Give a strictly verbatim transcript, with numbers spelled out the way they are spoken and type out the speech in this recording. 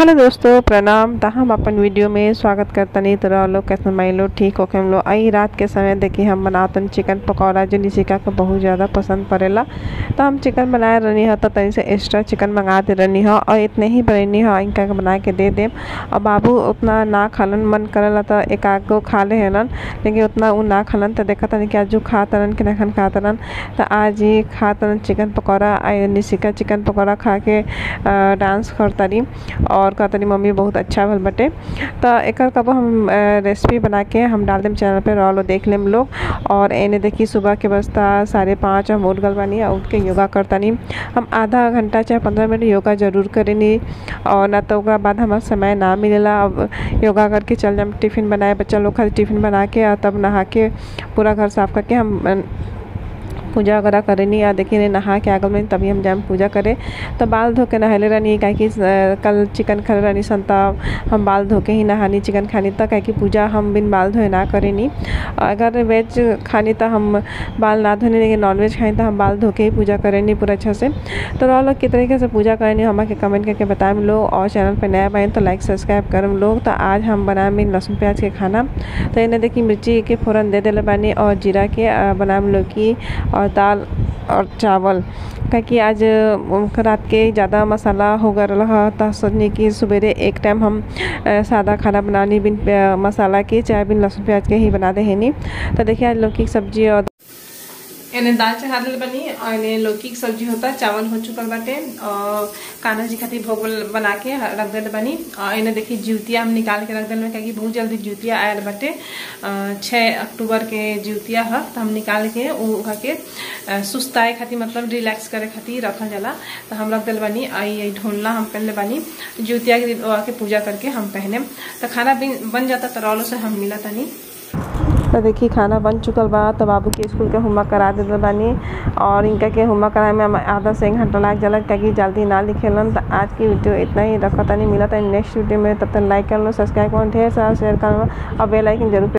Hello दोस्तों प्रणाम त हम अपन वीडियो में स्वागत करता नहीं तरह लोग कैसे माइन लो ठीक होके हम लोग आई रात के समय देखिए हम बनातन चिकन पकौड़ा जो निशिका को बहुत ज़्यादा पसंद पड़ेला तो हम चिकन बनाए रहनी है तो तनी से एक्स्ट्रा चिकन मंगा दे रहनी है और इतने ही बनी है इनका बना के दे दें और बाबू उतना ना खालन मन करेला तो एक आग को खा ले हलन लेकिन उतना वो ना खालन तो देखा तन कि आज खात रहन कि नखन खात रहन तो आज ही खात रहन चिकन पकौड़ा निशिका चिकन पकौड़ा खा के डांस करता रही और कहता नहीं मम्मी बहुत अच्छा भल बटे तो एक कब हम रेसिपी बना के हम डाल दें चैनल पर रॉलो देख लेम लोग और एने देखी सुबह के बस्ता साढ़े पाँच हम उठ गल बानी और उठ के योगा करता नहीं हम आधा घंटा चाहे पंद्रह मिनट योगा जरूर करें नहीं और ना तो बाद हमारा समय ना मिलेला। अब योगा करके चल जाए टिफ़िन बनाए बच्चा लोग खाली टिफ़िन बना के और तब नहा के पूरा घर साफ करके हम पूजा वगैरह करनी या देखिए नहा के आगल में तभी हम जाम पूजा करें तो बाल धो के नहले रहनी क्या कि कल चिकन खा रहनी संता हम बाल धो के ही नहानी चिकन खानी तो क्या कि पूजा हम बिन बाल धोए ना करेनी अगर वेज खानी तो हम बाल ना धोनी लेकिन नॉन वेज खानी तो हम बाल धो के ही पूजा करेनी पूरा अच्छा से। तो रह लोग किस तरीके से पूजा करनी हमें के कमेंट करके बताएं लोग और चैनल पर नया पाएँ तो लाइक सब्सक्राइब करें लोग। तो आज हम बनाएँ लहसुन प्याज के खाना तो इन्हें देखिए मिर्ची के फ़ौरन दे दिले बानी और जीरा के बनाएँ लोग की और दाल और चावल क्या कि आज रात के ज़्यादा मसाला हो गया रहा तो सोचने की सवेरे एक टाइम हम सादा खाना बनानी बिन मसाला के चाहे बिन लहसुन प्याज के ही बना दे है नहीं। तो देखिए आज लौकी की सब्जी और इन्हें दाल चढ़ा दिल बनी और इन्हें लौकी की सब्जी होता चावल हो चुकल बाटे और कान्हा जी खातिर भोग बना के रख दिल बनी और इन्हें देखिए जिवतिया हम निकाल के रख दिल में क्योंकि बहुत जल्दी जिवतिया आयल बाटे छः अक्टूबर के जिवतिया है तो हम निकाल के ऊ के सुस्ताए खातिर मतलब रिलैक्स करे खातिर रखल जला तो हम रख दिल बनी आई ढोलना हम पहनले बनी जिवतिया के पूजा करके हम पहने तो खाना बन जाता तरौलों से हम मिला तनी। तो देखिए खाना बन चुकल बा तो बाबू के स्कूल के होमवर्क करा देते बानी और इनका के होमवर्क कराए में आधा से एक घंटा लग जाला क्योंकि जल्दी ना लिखेलन। तो आज की वीडियो इतना ही रखता नहीं मिला था नेक्स्ट वीडियो में तब तक लाइक कर लो सब्सक्राइब करो ढेर सारा शेयर कर लो और बेल आइकन जरूर